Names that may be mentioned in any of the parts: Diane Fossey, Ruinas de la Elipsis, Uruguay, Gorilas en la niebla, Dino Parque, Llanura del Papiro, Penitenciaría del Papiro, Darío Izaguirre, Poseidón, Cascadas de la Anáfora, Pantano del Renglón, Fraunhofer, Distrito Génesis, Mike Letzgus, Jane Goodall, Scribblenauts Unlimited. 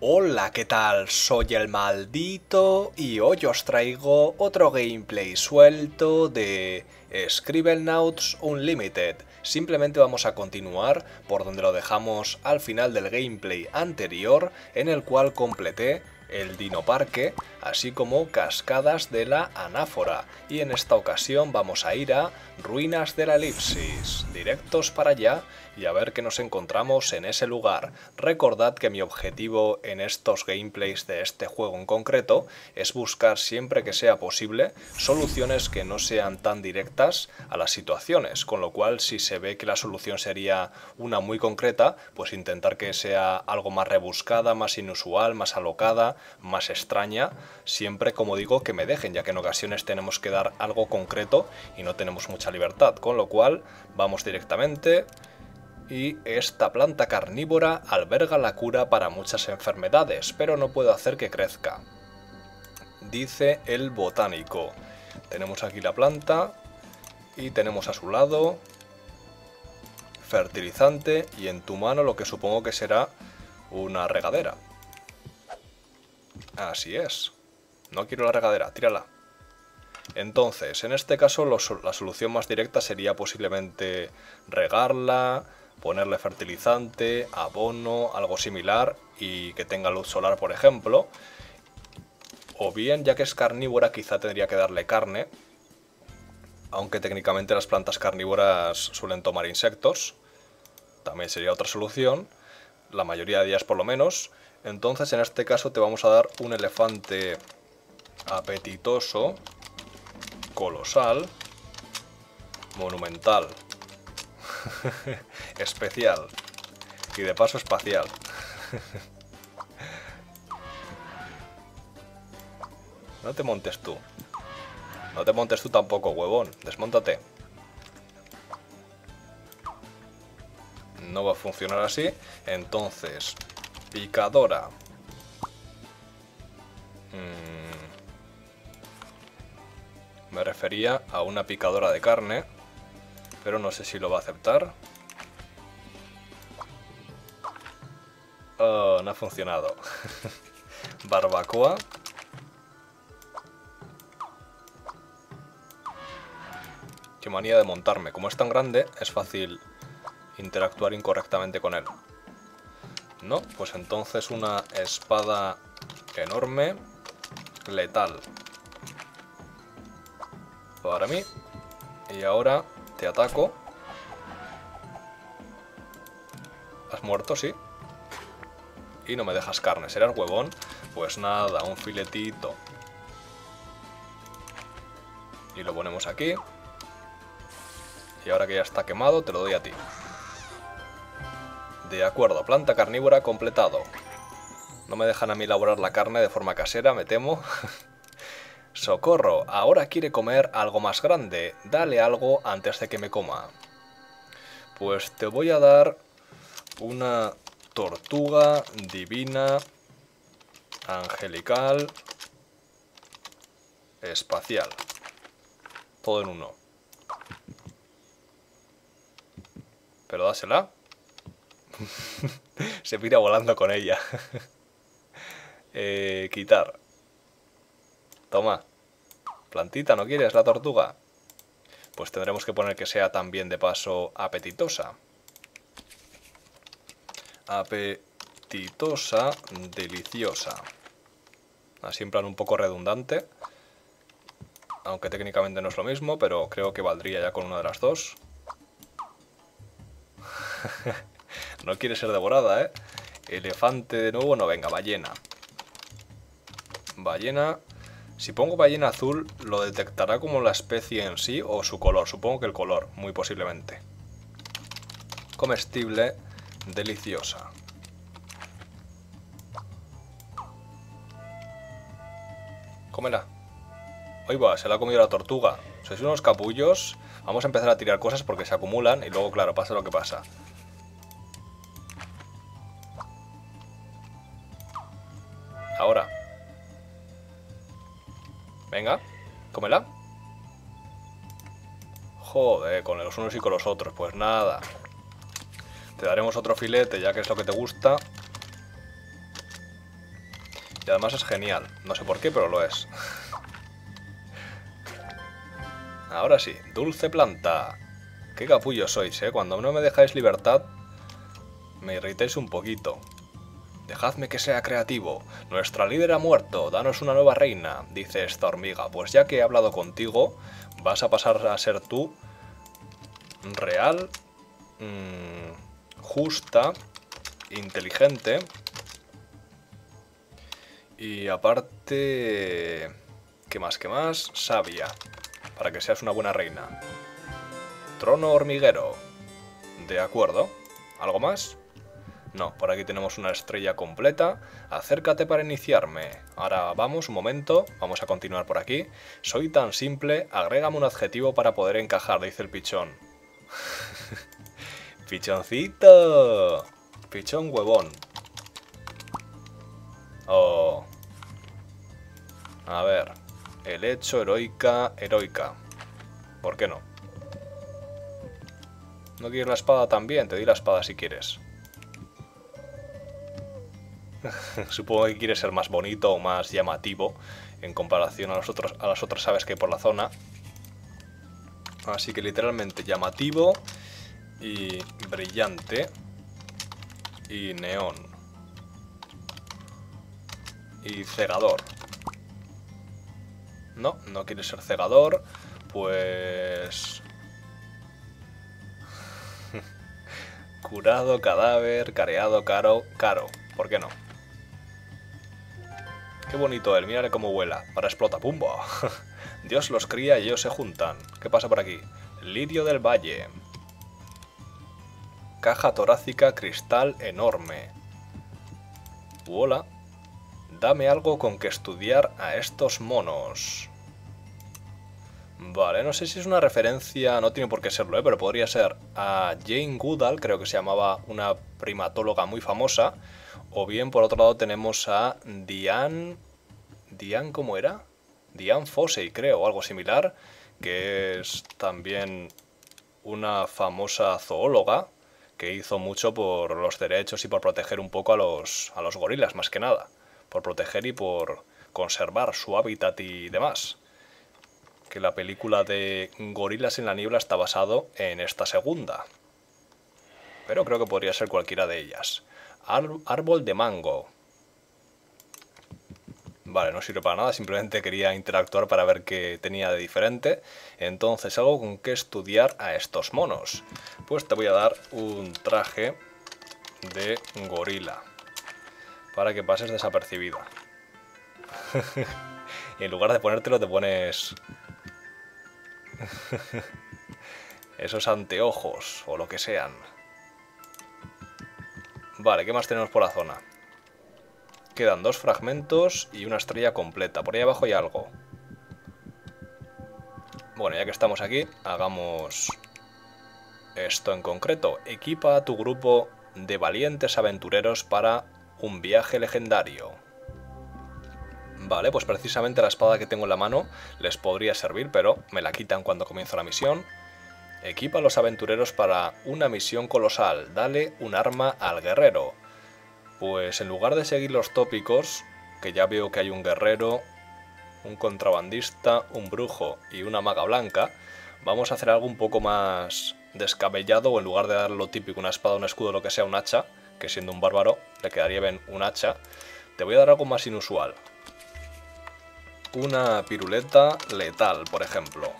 Hola, ¿qué tal? Soy el Maldito y hoy os traigo otro gameplay suelto de Scribblenauts Unlimited. Simplemente vamos a continuar por donde lo dejamos al final del gameplay anterior, en el cual completé el Dino Parque, así como Cascadas de la Anáfora. Y en esta ocasión vamos a ir a Ruinas de la Elipsis, directos para allá y a ver qué nos encontramos en ese lugar. Recordad que mi objetivo en estos gameplays de este juego en concreto es buscar siempre que sea posible soluciones que no sean tan directas a las situaciones, con lo cual si se ve que la solución sería una muy concreta, pues intentar que sea algo más rebuscada, más inusual, más alocada, más extraña, siempre, como digo, que me dejen, ya que en ocasiones tenemos que dar algo concreto y no tenemos mucha libertad, con lo cual vamos directamente. Y esta planta carnívora alberga la cura para muchas enfermedades, pero no puedo hacer que crezca, dice el botánico. Tenemos aquí la planta y tenemos a su lado fertilizante y en tu mano lo que supongo que será una regadera. Así es. No quiero la regadera, tírala. Entonces, en este caso la solución más directa sería posiblemente regarla, ponerle fertilizante, abono, algo similar, y que tenga luz solar, por ejemplo. O bien, ya que es carnívora, quizá tendría que darle carne, aunque técnicamente las plantas carnívoras suelen tomar insectos. También sería otra solución, la mayoría de ellas por lo menos. Entonces, en este caso te vamos a dar un elefante apetitoso, colosal, monumental, especial y de paso espacial. No te montes tú. No te montes tú tampoco, huevón. Desmóntate. No va a funcionar así. Entonces, picadora. Me refería a una picadora de carne, pero no sé si lo va a aceptar. Oh, no ha funcionado. Barbacoa. Qué manía de montarme. Como es tan grande, es fácil interactuar incorrectamente con él. No, pues entonces una espada enorme, letal para mí. Y ahora te ataco. ¿Has muerto? Sí. Y no me dejas carne. ¿Serás huevón? Pues nada, un filetito. Y lo ponemos aquí. Y ahora que ya está quemado, te lo doy a ti. De acuerdo, planta carnívora completado. No me dejan a mí elaborar la carne de forma casera, me temo. Socorro, ahora quiere comer algo más grande. Dale algo antes de que me coma. Pues te voy a dar una tortuga divina, angelical, espacial. Todo en uno. Pero dásela. Se pira volando con ella. Quitar. Toma. Plantita, ¿no quieres la tortuga? Pues tendremos que poner que sea también de paso apetitosa. Apetitosa, deliciosa. Así en plan un poco redundante. Aunque técnicamente no es lo mismo, pero creo que valdría ya con una de las dos. No quiere ser devorada, ¿eh? Elefante de nuevo, no, venga, ballena. Ballena. Si pongo ballena azul, ¿lo detectará como la especie en sí o su color? Supongo que el color, muy posiblemente. Comestible, deliciosa. Cómela. Ahí va, se la ha comido la tortuga. Sois unos capullos. Vamos a empezar a tirar cosas porque se acumulan y luego, claro, pasa lo que pasa. Ahora. Venga, cómela. Joder, con los unos y con los otros. Pues nada. Te daremos otro filete, ya que es lo que te gusta. Y además es genial. No sé por qué, pero lo es. Ahora sí, dulce planta. Qué capullos sois, ¿eh? Cuando no me dejáis libertad, me irritáis un poquito. Dejadme que sea creativo. Nuestra líder ha muerto, danos una nueva reina, dice esta hormiga. Pues ya que he hablado contigo, vas a pasar a ser tú real, justa, inteligente y aparte, qué más, sabia, para que seas una buena reina. Trono hormiguero. De acuerdo. ¿Algo más? No, por aquí tenemos una estrella completa. Acércate para iniciarme. Ahora vamos, un momento, vamos a continuar por aquí. Soy tan simple, agrégame un adjetivo para poder encajar, dice el pichón. ¡Pichoncito! Pichón huevón. Oh. A ver. El hecho, heroica, heroica. ¿Por qué no? ¿No quieres la espada también? Te doy la espada si quieres. Supongo que quieres ser más bonito o más llamativo en comparación a, las otras aves que hay por la zona. Así que literalmente llamativo y brillante y neón y cegador. No, no quieres ser cegador, pues... Curado, cadáver, careado, caro, caro. ¿Por qué no? Qué bonito él, mírale cómo vuela. Para explota, pumbo. Dios los cría y ellos se juntan. ¿Qué pasa por aquí? Lirio del valle. Caja torácica, cristal enorme. Hola. Dame algo con que estudiar a estos monos. Vale, no sé si es una referencia, no tiene por qué serlo, pero podría ser a Jane Goodall, creo que se llamaba, una primatóloga muy famosa. O bien, por otro lado, tenemos a Diane, ¿cómo era? Diane Fossey, creo, o algo similar, que es también una famosa zoóloga que hizo mucho por los derechos y por proteger un poco a los gorilas, más que nada. Por proteger y por conservar su hábitat y demás. Que la película de Gorilas en la niebla está basado en esta segunda. Pero creo que podría ser cualquiera de ellas. Árbol de mango. Vale, no sirve para nada, simplemente quería interactuar para ver qué tenía de diferente. Entonces, algo con que estudiar a estos monos. Pues te voy a dar un traje de gorila. Para que pases desapercibido. Y en lugar de ponértelo te pones... esos anteojos o lo que sean. Vale, ¿qué más tenemos por la zona? Quedan dos fragmentos y una estrella completa. Por ahí abajo hay algo. Bueno, ya que estamos aquí, hagamos esto en concreto. Equipa a tu grupo de valientes aventureros para... un viaje legendario. Vale, pues precisamente la espada que tengo en la mano les podría servir, pero me la quitan cuando comienzo la misión. Equipa a los aventureros para una misión colosal. Dale un arma al guerrero. Pues en lugar de seguir los tópicos, que ya veo que hay un guerrero, un contrabandista, un brujo y una maga blanca, vamos a hacer algo un poco más descabellado, o en lugar de dar lo típico, una espada, un escudo, lo que sea, un hacha, que siendo un bárbaro le quedaría bien un hacha. Te voy a dar algo más inusual. Una piruleta letal, por ejemplo.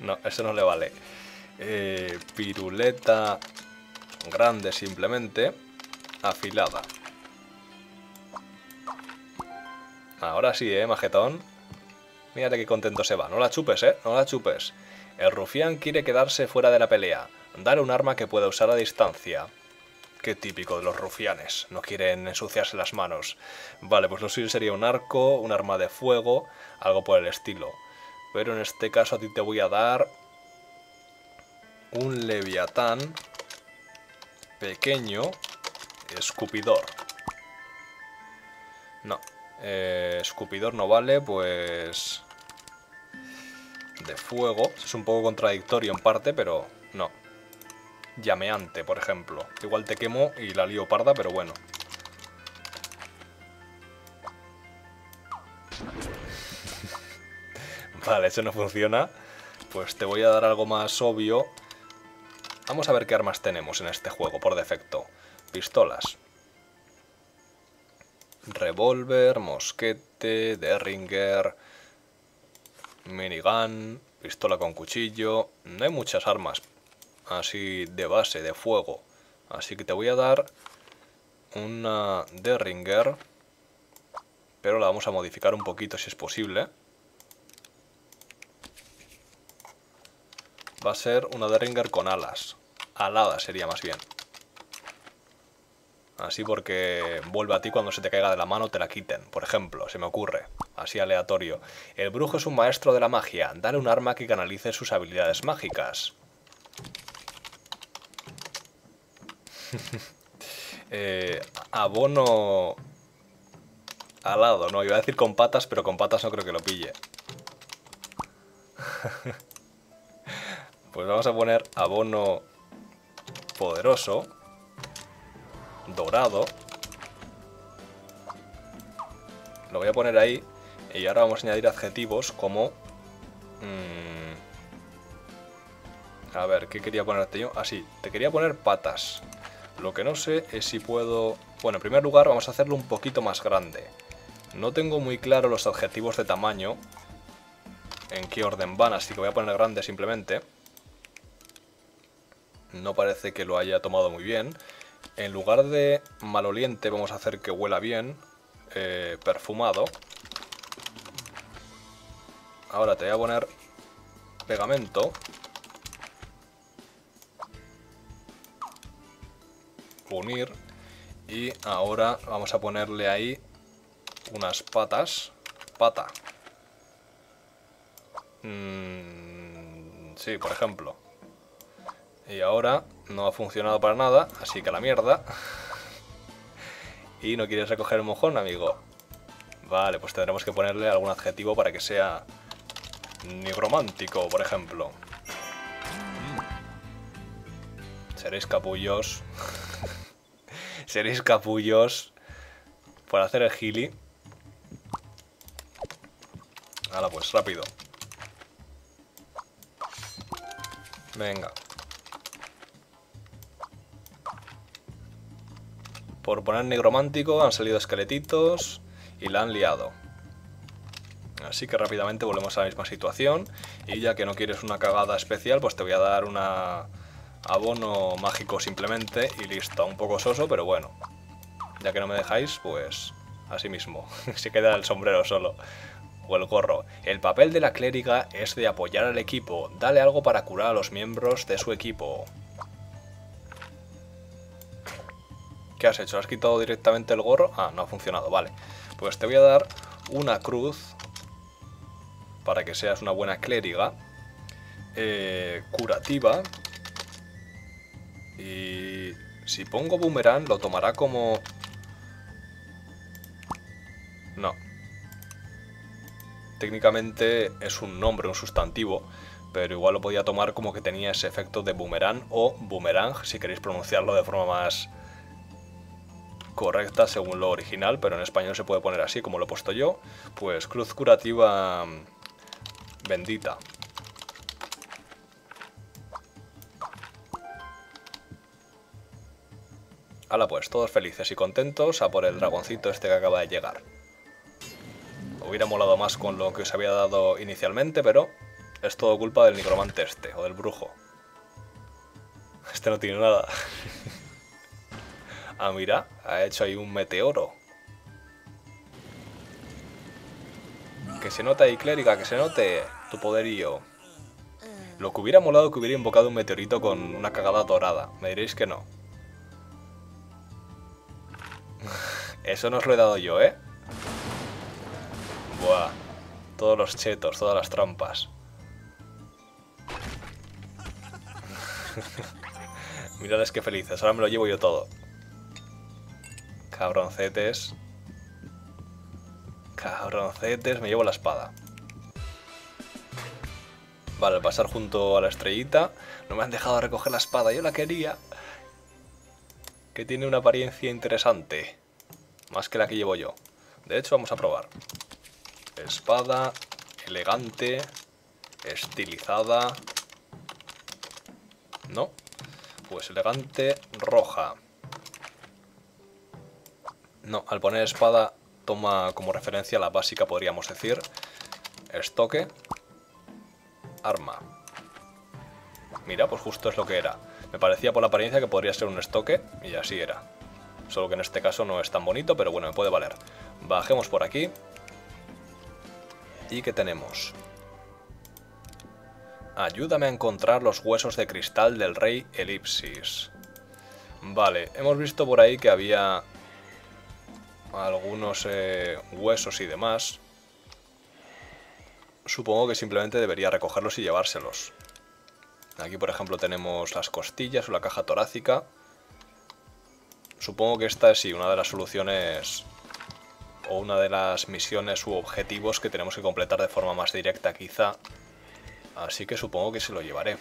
No, eso no le vale. Piruleta grande simplemente, afilada. Ahora sí, majetón. Mírate qué contento se va. No la chupes, no la chupes. El rufián quiere quedarse fuera de la pelea. Dale un arma que pueda usar a distancia. Qué típico de los rufianes. No quieren ensuciarse las manos. Vale, pues lo suyo sería un arco, un arma de fuego, algo por el estilo. Pero en este caso a ti te voy a dar... un leviatán pequeño escupidor. No. Escupidor no vale, pues... de fuego. Es un poco contradictorio en parte, pero no. llameante, por ejemplo. Igual te quemo y la lío parda, pero bueno. Vale, eso no funciona. Pues te voy a dar algo más obvio. Vamos a ver qué armas tenemos en este juego por defecto. Pistolas. Revólver, mosquete, derringer, minigun, pistola con cuchillo. No hay muchas armas así de base, de fuego. Así que te voy a dar una derringer, pero la vamos a modificar un poquito si es posible. Va a ser una derringer con alas. Alada sería más bien. Así porque vuelve a ti cuando se te caiga de la mano, te la quiten, por ejemplo, se me ocurre, así aleatorio. El brujo es un maestro de la magia, dale un arma que canalice sus habilidades mágicas. Abono alado, no, iba a decir con patas, pero con patas no creo que lo pille. Pues vamos a poner abono poderoso. Dorado. Lo voy a poner ahí. Y ahora vamos a añadir adjetivos como... a ver, ¿qué quería ponerte yo? Ah, sí, te quería poner patas. Lo que no sé es si puedo... Bueno, en primer lugar vamos a hacerlo un poquito más grande. No tengo muy claro los adjetivos de tamaño, en qué orden van, así que voy a poner grande simplemente. No parece que lo haya tomado muy bien. En lugar de maloliente vamos a hacer que huela bien, perfumado. Ahora te voy a poner pegamento. Unir. Y ahora vamos a ponerle ahí unas patas. Pata. Sí, por ejemplo. Y ahora no ha funcionado para nada, así que a la mierda. Y no quieres recoger el mojón, amigo. Vale, pues tendremos que ponerle algún adjetivo para que sea nigromántico, por ejemplo. Seréis capullos. Seréis capullos por hacer el gili. Ahora pues, rápido. Venga. Por poner nigromántico han salido esqueletitos y la han liado. Así que rápidamente volvemos a la misma situación. Y ya que no quieres una cagada especial, pues te voy a dar una abono mágico simplemente y listo. Un poco soso, pero bueno. Ya que no me dejáis, pues así mismo. Se queda el sombrero solo. O el gorro. El papel de la clériga es de apoyar al equipo. Dale algo para curar a los miembros de su equipo. ¿Qué has hecho? ¿Has quitado directamente el gorro? Ah, no ha funcionado, vale. Pues te voy a dar una cruz para que seas una buena clériga, curativa. Y si pongo boomerang lo tomará como... No. Técnicamente es un nombre, un sustantivo, pero igual lo podía tomar como que tenía ese efecto de boomerang o boomerang, si queréis pronunciarlo de forma más... correcta según lo original, pero en español se puede poner así como lo he puesto yo. Pues cruz curativa bendita. Hala pues, todos felices y contentos a por el dragoncito este que acaba de llegar. Hubiera molado más con lo que os había dado inicialmente, pero es todo culpa del nigromante este, o del brujo. Este no tiene nada. Ah, mira, ha hecho ahí un meteoro. Que se note ahí, clériga, que se note tu poderío. Lo que hubiera molado que hubiera invocado un meteorito con una cagada dorada. Me diréis que no. Eso no os lo he dado yo, ¿eh? Buah. Todos los chetos, todas las trampas. Mirad qué felices, ahora me lo llevo yo todo. Cabroncetes. Cabroncetes, me llevo la espada. Vale, al pasar junto a la estrellita, no me han dejado recoger la espada, yo la quería. Que tiene una apariencia interesante, más que la que llevo yo. De hecho, vamos a probar. Espada, elegante, estilizada. No, pues elegante, roja. No, al poner espada toma como referencia la básica, podríamos decir. Estoque. Arma. Mira, pues justo es lo que era. Me parecía por la apariencia que podría ser un estoque y así era. Solo que en este caso no es tan bonito, pero bueno, me puede valer. Bajemos por aquí. ¿Y qué tenemos? Ayúdame a encontrar los huesos de cristal del rey Elipsis. Vale, hemos visto por ahí que había algunos huesos y demás. Supongo que simplemente debería recogerlos y llevárselos. Aquí, por ejemplo, tenemos las costillas o la caja torácica. Supongo que esta es sí, una de las soluciones o una de las misiones u objetivos que tenemos que completar de forma más directa, quizá. Así que supongo que se lo llevaré.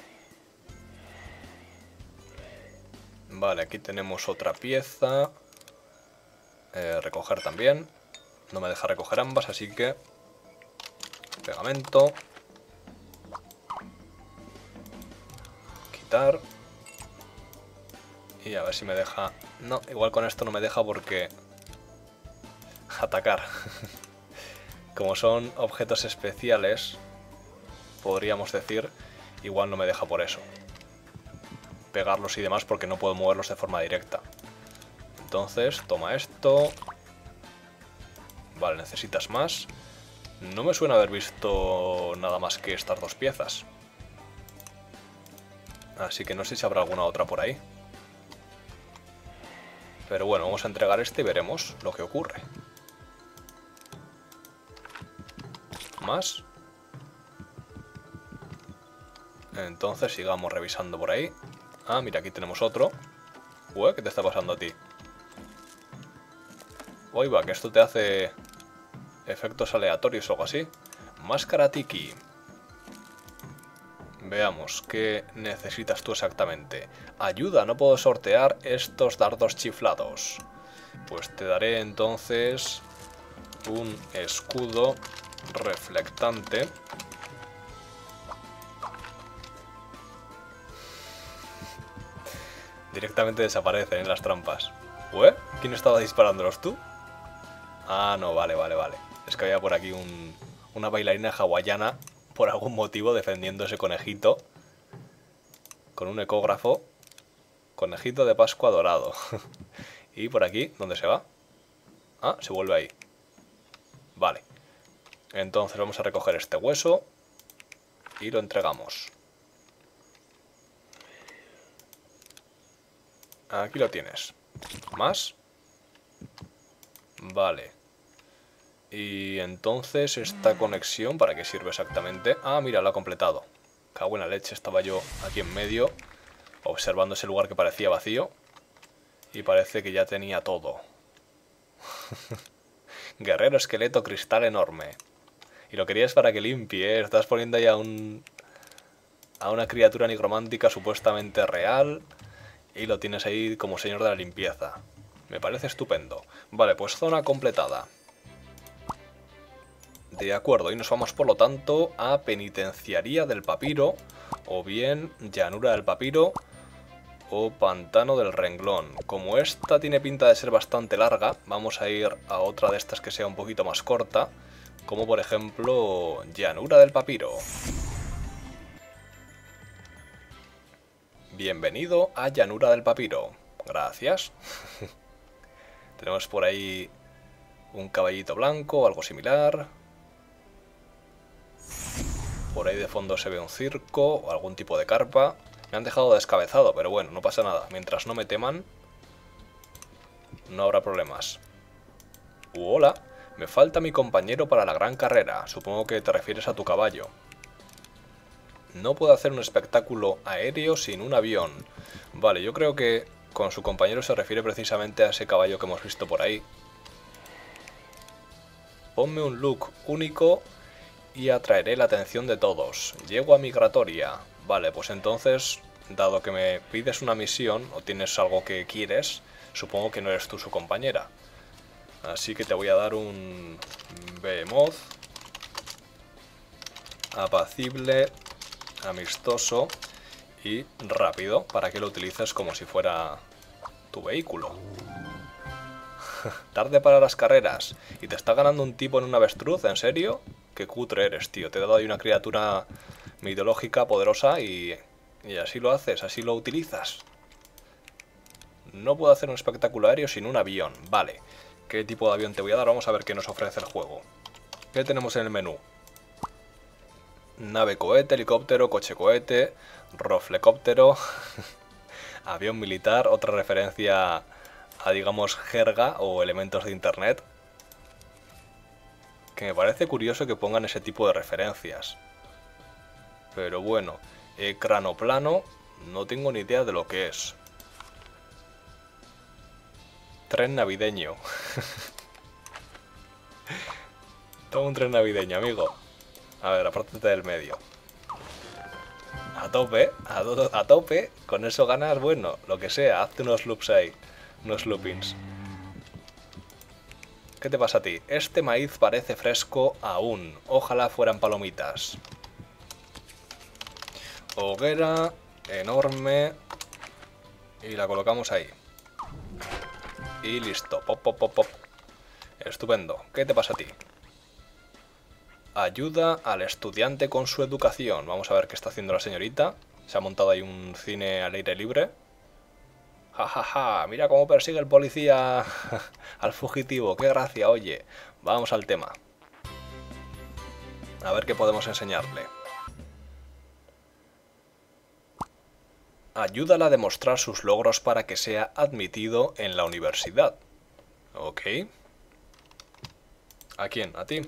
Vale, aquí tenemos otra pieza. Recoger también. No me deja recoger ambas, así que... pegamento. Quitar. Y a ver si me deja... No, igual con esto no me deja porque... atacar. Como son objetos especiales, podríamos decir, igual no me deja por eso. Pegarlos y demás porque no puedo moverlos de forma directa. Entonces, toma esto. Vale, necesitas más. No me suena haber visto nada más que estas dos piezas. Así que no sé si habrá alguna otra por ahí. Pero bueno, vamos a entregar este y veremos lo que ocurre. Más. Entonces sigamos revisando por ahí. Ah, mira, aquí tenemos otro. Ué, ¿qué te está pasando a ti? Oiga, que esto te hace... efectos aleatorios o algo así. Máscara Tiki. Veamos, ¿qué necesitas tú exactamente? Ayuda, no puedo sortear estos dardos chiflados. Pues te daré entonces un escudo reflectante. Directamente desaparecen las trampas. ¿Ué? ¿Quién estaba disparándolos, tú? Ah, no, vale, vale, vale. Es que había por aquí una bailarina hawaiana, por algún motivo, defendiendo ese conejito. Con un ecógrafo. Conejito de Pascua dorado. Y por aquí, ¿dónde se va? Ah, se vuelve ahí. Vale. Entonces vamos a recoger este hueso. Y lo entregamos. Aquí lo tienes. Más. Vale. Y entonces, ¿esta conexión para qué sirve exactamente? Ah, mira, lo ha completado. Cago en la leche, estaba yo aquí en medio, observando ese lugar que parecía vacío. Y parece que ya tenía todo. Guerrero esqueleto cristal enorme. Y lo querías para que limpie, ¿eh? Estás poniendo ahí a una criatura nigromántica supuestamente real. Y lo tienes ahí como señor de la limpieza. Me parece estupendo. Vale, pues zona completada. De acuerdo, y nos vamos por lo tanto a Penitenciaría del Papiro, o bien Llanura del Papiro, o Pantano del Renglón. Como esta tiene pinta de ser bastante larga, vamos a ir a otra de estas que sea un poquito más corta, como por ejemplo Llanura del Papiro. Bienvenido a Llanura del Papiro. Gracias. Tenemos por ahí un caballito blanco o algo similar. Por ahí de fondo se ve un circo o algún tipo de carpa. Me han dejado descabezado, pero bueno, no pasa nada. Mientras no me teman, no habrá problemas. Hola, me falta mi compañero para la gran carrera. Supongo que te refieres a tu caballo. No puedo hacer un espectáculo aéreo sin un avión. Vale, yo creo que... con su compañero se refiere precisamente a ese caballo que hemos visto por ahí. Ponme un look único y atraeré la atención de todos. Llego a migratoria. Vale, pues entonces, dado que me pides una misión o tienes algo que quieres, supongo que no eres tú su compañera. Así que te voy a dar un behemoth. Apacible, amistoso y rápido, para que lo utilices como si fuera tu vehículo. Tarde para las carreras. ¿Y te está ganando un tipo en un avestruz? ¿En serio? Qué cutre eres, tío. Te he dado ahí una criatura mitológica, poderosa, y así lo haces, así lo utilizas. No puedo hacer un espectacular aéreo sin un avión. Vale. ¿Qué tipo de avión te voy a dar? Vamos a ver qué nos ofrece el juego. ¿Qué tenemos en el menú? Nave cohete, helicóptero, coche cohete, roflecóptero, avión militar, otra referencia a, digamos, jerga o elementos de internet. Que me parece curioso que pongan ese tipo de referencias. Pero bueno, crano plano, no tengo ni idea de lo que es. Tren navideño. Todo un tren navideño, amigo. A ver, apártate del medio. A tope, a tope. Con eso ganas, bueno, lo que sea. Hazte unos loops ahí, unos loopings. ¿Qué te pasa a ti? Este maíz parece fresco aún. Ojalá fueran palomitas. Hoguera enorme. Y la colocamos ahí. Y listo. Pop, pop, pop, pop. Estupendo. ¿Qué te pasa a ti? Ayuda al estudiante con su educación. Vamos a ver qué está haciendo la señorita. Se ha montado ahí un cine al aire libre. Ja, ja, ja. Mira cómo persigue el policía al fugitivo. Qué gracia, oye. Vamos al tema. A ver qué podemos enseñarle. Ayúdala a demostrar sus logros para que sea admitido en la universidad. Ok. ¿A quién? ¿A ti?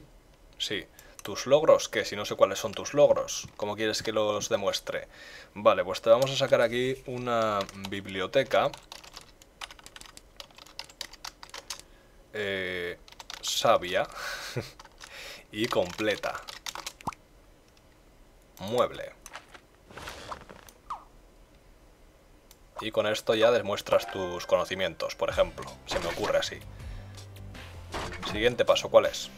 Sí. ¿Tus logros? Que si no sé cuáles son tus logros. ¿Cómo quieres que los demuestre? Vale, pues te vamos a sacar aquí una biblioteca. Sabia. Y completa. Mueble. Y con esto ya demuestras tus conocimientos, por ejemplo. Se me ocurre así. Siguiente paso, ¿cuál es?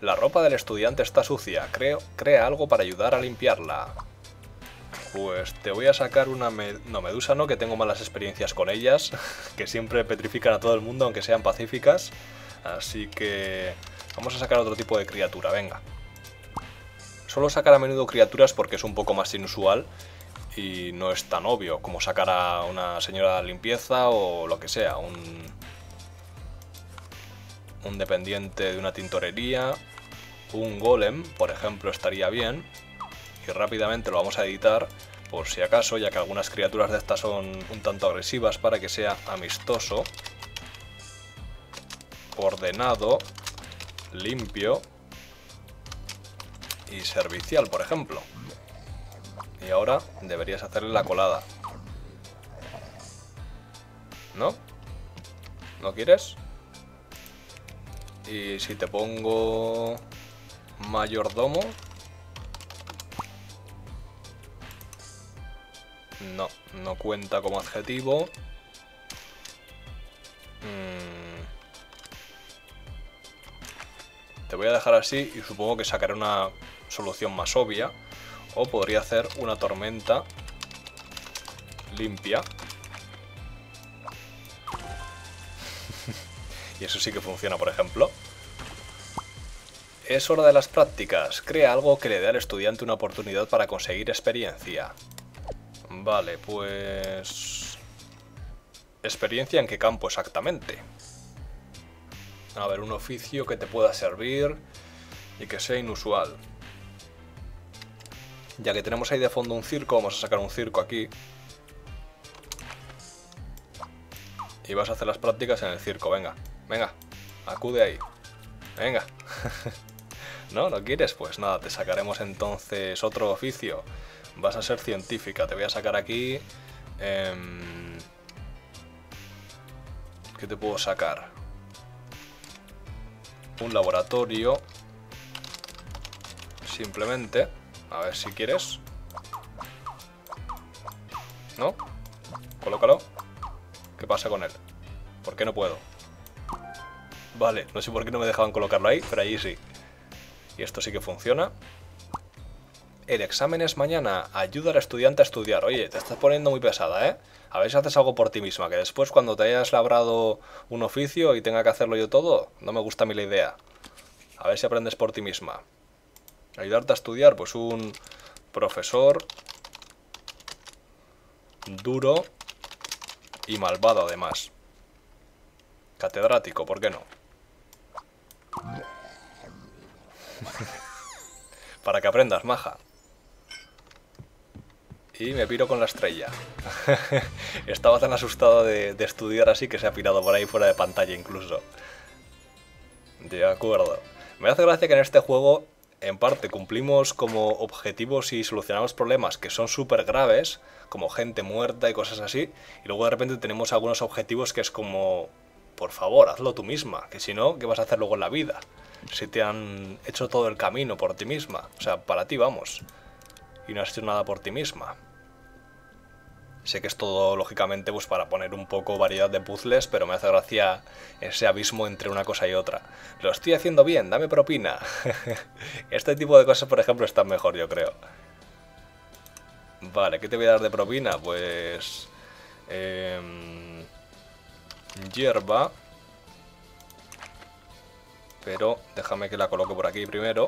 La ropa del estudiante está sucia. Crea algo para ayudar a limpiarla. Pues te voy a sacar una... medusa no, que tengo malas experiencias con ellas. Que siempre petrifican a todo el mundo, aunque sean pacíficas. Así que... vamos a sacar otro tipo de criatura, venga. Solo sacar a menudo criaturas porque es un poco más inusual. Y no es tan obvio como sacar a una señora de limpieza o lo que sea. Un dependiente de una tintorería, un golem, por ejemplo, estaría bien. Y rápidamente lo vamos a editar, por si acaso, ya que algunas criaturas de estas son un tanto agresivas, para que sea amistoso, ordenado, limpio y servicial, por ejemplo. Y ahora deberías hacerle la colada. ¿No? ¿No quieres? Y si te pongo mayordomo... no, no cuenta como adjetivo. Te voy a dejar así y supongo que sacaré una solución más obvia. O podría hacer una tormenta limpia. Y eso sí que funciona, por ejemplo. Es hora de las prácticas. Crea algo que le dé al estudiante una oportunidad para conseguir experiencia. Vale, pues... ¿experiencia en qué campo exactamente? A ver, un oficio que te pueda servir y que sea inusual. Ya que tenemos ahí de fondo un circo, vamos a sacar un circo aquí. Y vas a hacer las prácticas en el circo, venga. Venga, acude ahí. Venga. ¿No? ¿No quieres? Pues nada, te sacaremos entonces otro oficio. Vas a ser científica. Te voy a sacar aquí... ¿qué te puedo sacar? Un laboratorio simplemente. A ver si quieres. ¿No? Colócalo. ¿Qué pasa con él? ¿Por qué no puedo? Vale, no sé por qué no me dejaban colocarlo ahí, pero allí sí. Y esto sí que funciona. El examen es mañana. Ayuda al estudiante a estudiar. Oye, te estás poniendo muy pesada, ¿eh? A ver si haces algo por ti misma, que después cuando te hayas labrado un oficio y tenga que hacerlo yo todo, no me gusta a mí la idea. A ver si aprendes por ti misma. Ayudarte a estudiar, pues un profesor duro y malvado además. Catedrático, ¿por qué no? Para que aprendas, maja. Y me piro con la estrella. Estaba tan asustado de estudiar así que se ha pirado por ahí fuera de pantalla incluso. De acuerdo. Me hace gracia que en este juego, en parte, cumplimos como objetivos y solucionamos problemas que son súper graves, como gente muerta y cosas así, y luego de repente tenemos algunos objetivos que es como, por favor, hazlo tú misma, que si no, ¿qué vas a hacer luego en la vida? Si te han hecho todo el camino por ti misma, o sea, para ti, vamos, y no has hecho nada por ti misma. Sé que es todo, lógicamente, pues para poner un poco variedad de puzzles, pero me hace gracia ese abismo entre una cosa y otra. Lo estoy haciendo bien, dame propina. Este tipo de cosas, por ejemplo, están mejor, yo creo. Vale, ¿qué te voy a dar de propina? Pues... hierba. Pero déjame que la coloque por aquí primero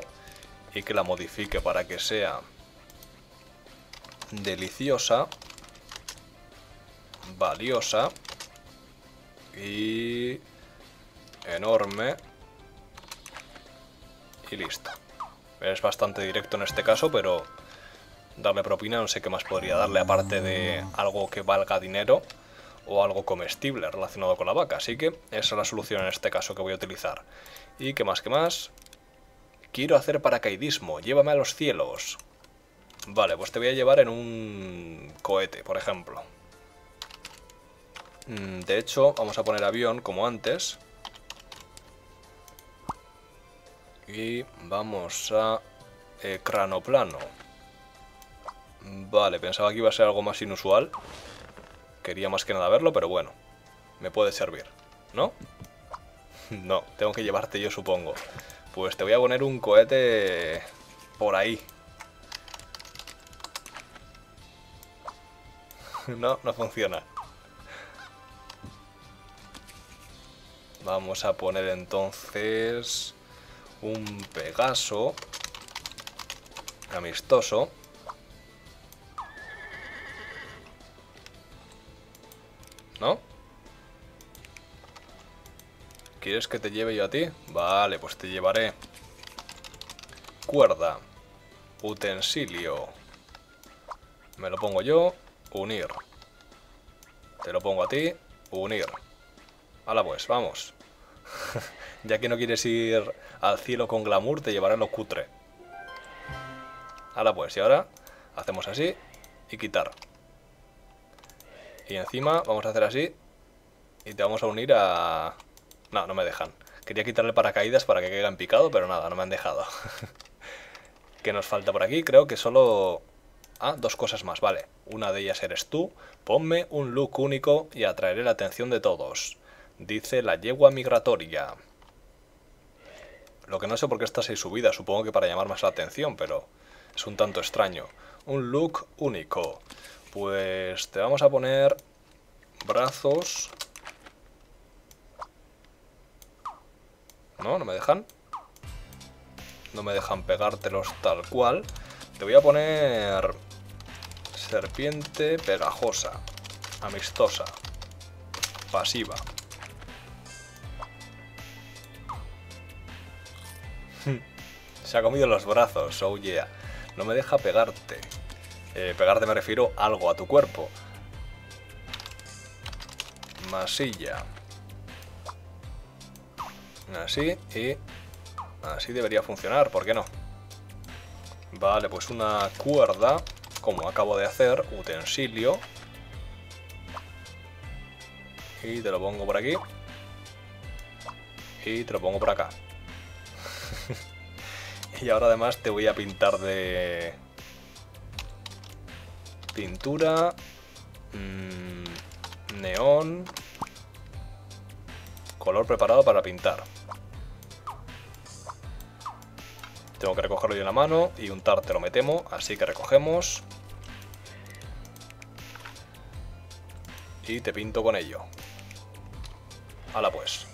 y que la modifique para que sea deliciosa, valiosa y enorme, y listo. Es bastante directo en este caso, pero darle propina no sé qué más podría darle aparte de algo que valga dinero o algo comestible relacionado con la vaca, así que esa es la solución en este caso que voy a utilizar. Y qué más, qué más. Quiero hacer paracaidismo, llévame a los cielos. Vale, pues te voy a llevar en un cohete, por ejemplo. De hecho, vamos a poner avión como antes. Y vamos a cranoplano. Vale, pensaba que iba a ser algo más inusual. Quería más que nada verlo, pero bueno. Me puede servir, ¿no? No, tengo que llevarte yo, supongo. Pues te voy a poner un cohete por ahí. No, no funciona. Vamos a poner entonces un Pegaso amistoso. ¿No? ¿Quieres que te lleve yo a ti? Vale, pues te llevaré. Cuerda. Utensilio. Me lo pongo yo. Unir. Te lo pongo a ti. Unir. Hala pues, vamos. Ya que no quieres ir al cielo con glamour, te llevaré lo cutre. Hala pues, y ahora hacemos así y quitar. Y encima vamos a hacer así y te vamos a unir a... No, no me dejan. Quería quitarle paracaídas para que caiga en picado, pero nada, no me han dejado. ¿Qué nos falta por aquí? Creo que solo... Ah, dos cosas más, vale. Una de ellas eres tú. Ponme un look único y atraeré la atención de todos. Dice la yegua migratoria. Lo que no sé por qué está así subida. Supongo que para llamar más la atención, pero es un tanto extraño. Un look único. Pues te vamos a poner brazos. No, no me dejan. No me dejan pegártelos tal cual. Te voy a poner... serpiente pegajosa, amistosa, pasiva. Se ha comido los brazos, oh yeah. No me deja pegarte. Pegarte me refiero a algo, a tu cuerpo. Masilla. Así y... así debería funcionar, ¿por qué no? Vale, pues una cuerda... como acabo de hacer, utensilio. Y te lo pongo por aquí. Y te lo pongo por acá. Y ahora además te voy a pintar de... pintura... neón... color preparado para pintar. Tengo que recogerlo yo en la mano y untártelo, me temo, así que recogemos. Y te pinto con ello. Hala pues.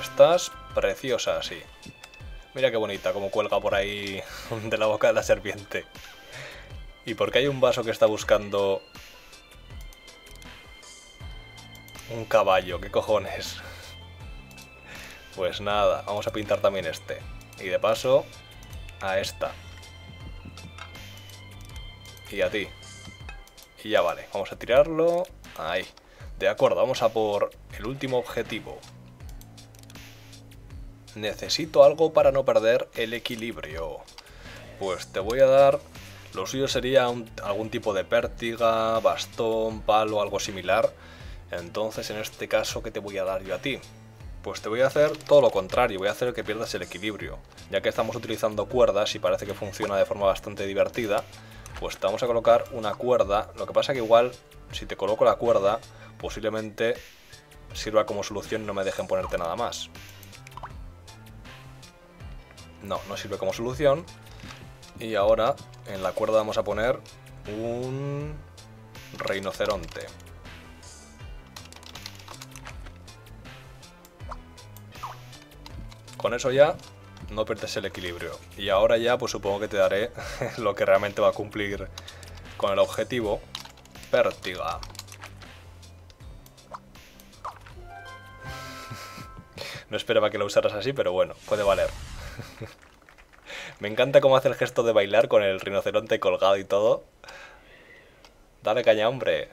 Estás preciosa así. Mira qué bonita, como cuelga por ahí de la boca de la serpiente. ¿Y por qué hay un vaso que está buscando un caballo? ¿Qué cojones? Pues nada, vamos a pintar también este. Y de paso, a esta. Y a ti. Y ya vale, vamos a tirarlo. Ahí. De acuerdo, vamos a por el último objetivo. Necesito algo para no perder el equilibrio. Pues te voy a dar... lo suyo sería algún tipo de pértiga, bastón, palo, algo similar. Entonces en este caso, ¿qué te voy a dar yo a ti? Pues te voy a hacer todo lo contrario, voy a hacer que pierdas el equilibrio. Ya que estamos utilizando cuerdas y parece que funciona de forma bastante divertida, pues te vamos a colocar una cuerda. Lo que pasa que igual, si te coloco la cuerda, posiblemente sirva como solución y no me dejen ponerte nada más. No, no sirve como solución. Y ahora en la cuerda vamos a poner un rinoceronte. Con eso ya no pierdes el equilibrio. Y ahora ya pues supongo que te daré lo que realmente va a cumplir con el objetivo. Pértiga. No esperaba que lo usaras así, pero bueno, puede valer. Me encanta cómo hace el gesto de bailar con el rinoceronte colgado y todo. Dale caña, hombre.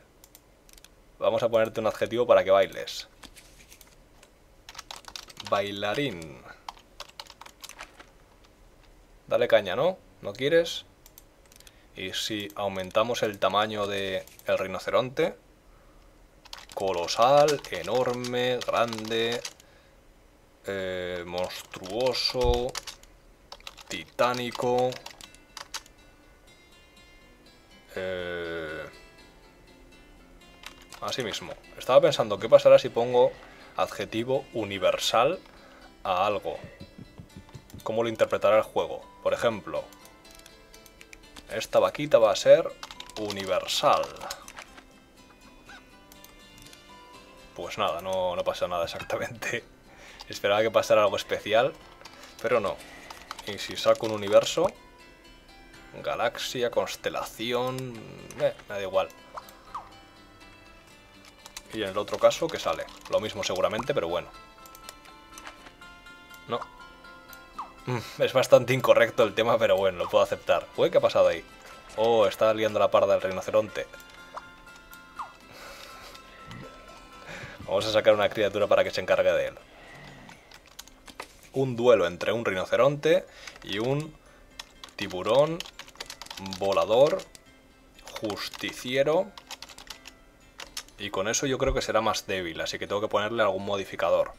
Vamos a ponerte un adjetivo para que bailes. Bailarín. Dale caña, ¿no? ¿No quieres? Y si aumentamos el tamaño del rinoceronte. Colosal, enorme, grande... monstruoso, titánico, así mismo. Estaba pensando qué pasará si pongo adjetivo universal a algo, cómo lo interpretará el juego. Por ejemplo, esta vaquita va a ser universal. Pues nada, no pasa nada exactamente. Esperaba que pasara algo especial, pero no. Y si saco un universo, galaxia, constelación, me da igual. Y en el otro caso, ¿qué sale? Lo mismo seguramente, pero bueno. No. Es bastante incorrecto el tema, pero bueno, lo puedo aceptar. Uy, ¿qué ha pasado ahí? Oh, está liando la parda del rinoceronte. Vamos a sacar una criatura para que se encargue de él. Un duelo entre un rinoceronte y un tiburón volador justiciero. Y con eso yo creo que será más débil, así que tengo que ponerle algún modificador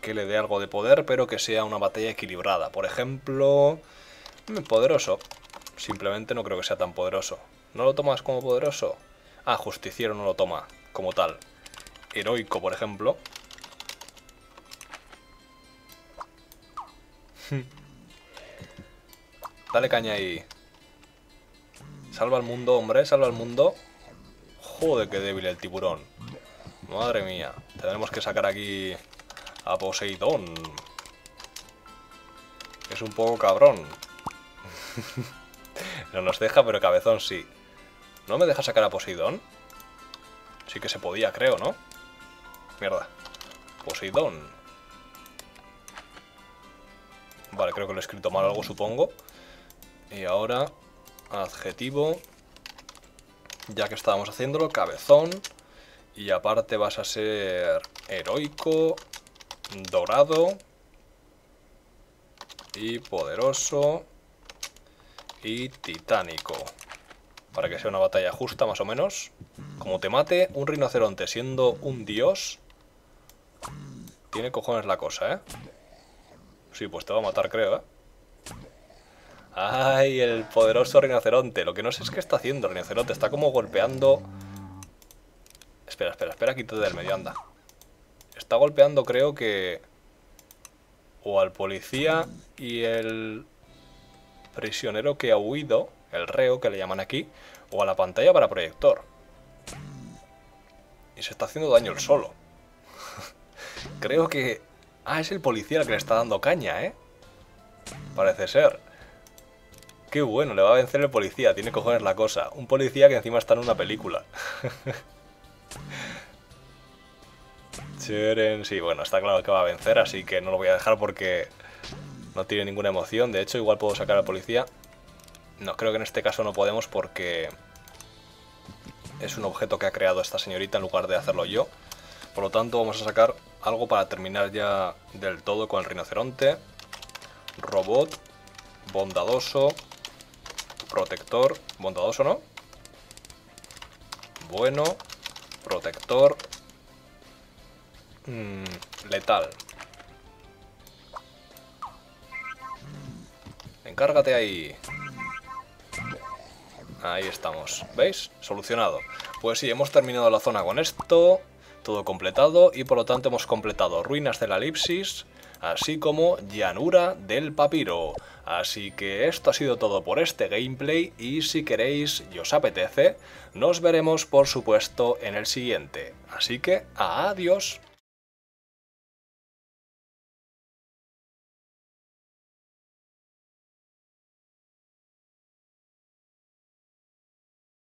que le dé algo de poder, pero que sea una batalla equilibrada. Por ejemplo, poderoso. Simplemente no creo que sea tan poderoso. ¿No lo tomas como poderoso? Ah, justiciero no lo toma como tal. Heroico, por ejemplo. Dale caña ahí. Salva al mundo, hombre, salva al mundo. Joder, qué débil el tiburón. Madre mía. Tenemos que sacar aquí a Poseidón. Es un poco cabrón. No nos deja, pero cabezón sí. ¿No me deja sacar a Poseidón? Sí que se podía, creo, ¿no? Mierda. Poseidón. Vale, creo que lo he escrito mal o algo, supongo. Y ahora, adjetivo. Ya que estábamos haciéndolo, cabezón. Y aparte vas a ser heroico, dorado y poderoso y titánico. Para que sea una batalla justa, más o menos. Como te mate un rinoceronte siendo un dios, tiene cojones la cosa, ¿eh? Sí, pues te va a matar, creo, ¿eh? ¡Ay, el poderoso rinoceronte! Lo que no sé es qué está haciendo el rinoceronte. Está como golpeando... Espera, espera, espera, quítate del medio, anda. Está golpeando, creo que... o al policía y el prisionero que ha huido, el reo que le llaman aquí, o a la pantalla para proyector. Y se está haciendo daño él solo. Creo que... Ah, es el policía el que le está dando caña, ¿eh? Parece ser. Qué bueno, le va a vencer el policía, tiene cojones la cosa. Un policía que encima está en una película. Sí, bueno, está claro que va a vencer, así que no lo voy a dejar porque no tiene ninguna emoción. De hecho, igual puedo sacar al policía. No, creo que en este caso no podemos porque es un objeto que ha creado esta señorita en lugar de hacerlo yo. Por lo tanto, vamos a sacar algo para terminar ya del todo con el rinoceronte. Robot, bondadoso, protector, bondadoso, ¿no? Bueno, protector, letal. Encárgate ahí. Ahí estamos, ¿veis? Solucionado. Pues sí, hemos terminado la zona con esto, todo completado, y por lo tanto hemos completado Ruinas de la Elipsis, así como Llanura del Papiro. Así que esto ha sido todo por este gameplay, y si queréis y os apetece, nos veremos por supuesto en el siguiente. Así que, adiós.